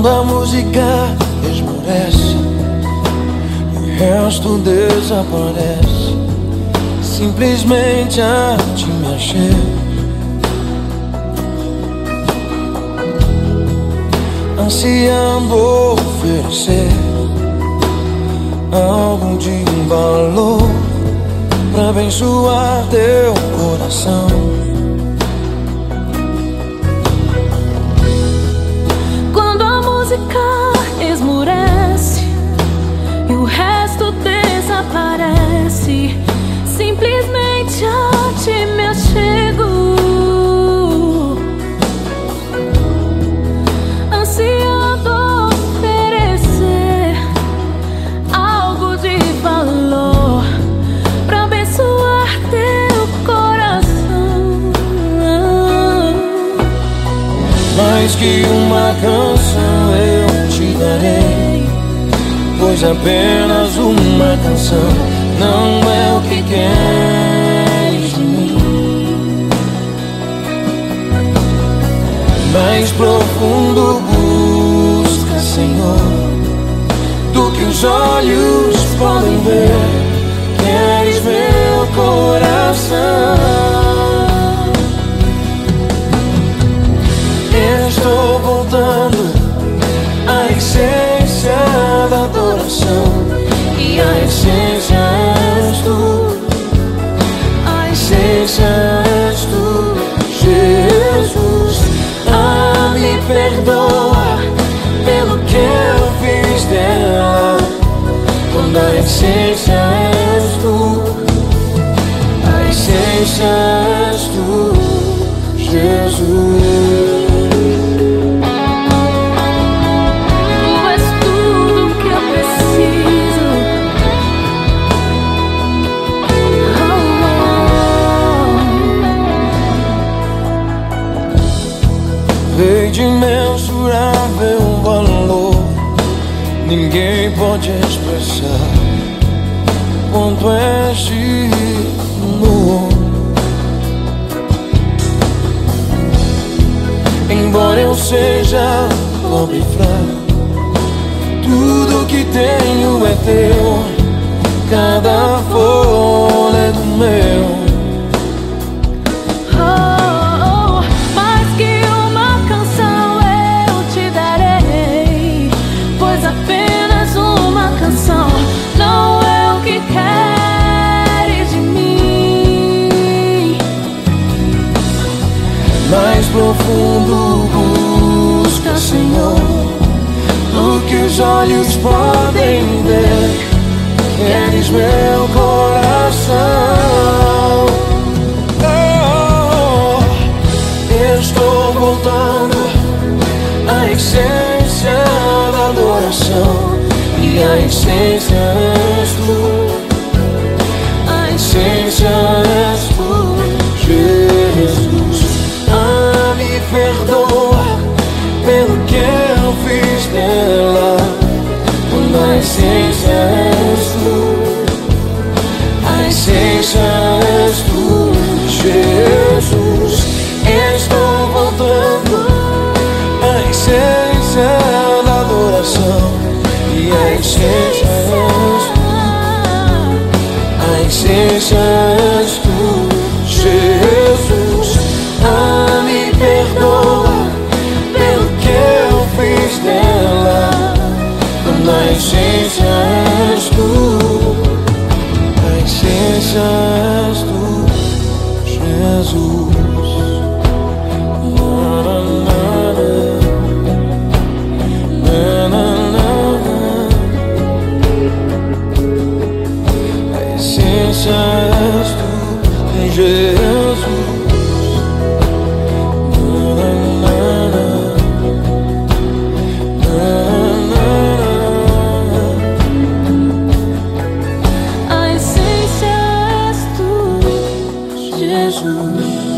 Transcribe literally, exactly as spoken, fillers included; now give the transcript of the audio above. quando a música esmorece, o resto desaparece. Simplesmente a te me achei. Ansiando oferecer algo de valor pra abençoar teu coração. Quando a música esmorece e o resto desaparece, simplesmente a ti me achego. Mais que uma canção eu te darei, pois apenas uma canção não é o que queres de mim. Mais profundo busca, Senhor, do que os olhos podem ver. Queres meu coração. Estou voltando à essência da adoração, e a essência és tu, a essência és tu, Jesus. Ah, me perdoa pelo que eu fiz dela, quando a essência és tu, a essência és tu, Jesus. De imensurável valor, ninguém pode expressar quanto és digno. Embora eu seja pobre e fraco, tudo que tenho é teu, cada folha é do meu. Mais profundo busca, Senhor, do que os olhos podem ver. Queres meu coração. Oh, estou voltando à essência da adoração, e a essência és tu, a essência és tu, Jesus. Perdoa pelo que eu fiz dela, quando a essência és tu, a essência és tu, Jesus. Estou voltando à essência da adoração, e a essência és tu, a essência és tu, Jesus. Perdoa pelo que eu fiz dela, quando a essência és tu, a essência és tu, Jesus. A essência és tu, Jesus. Jesus.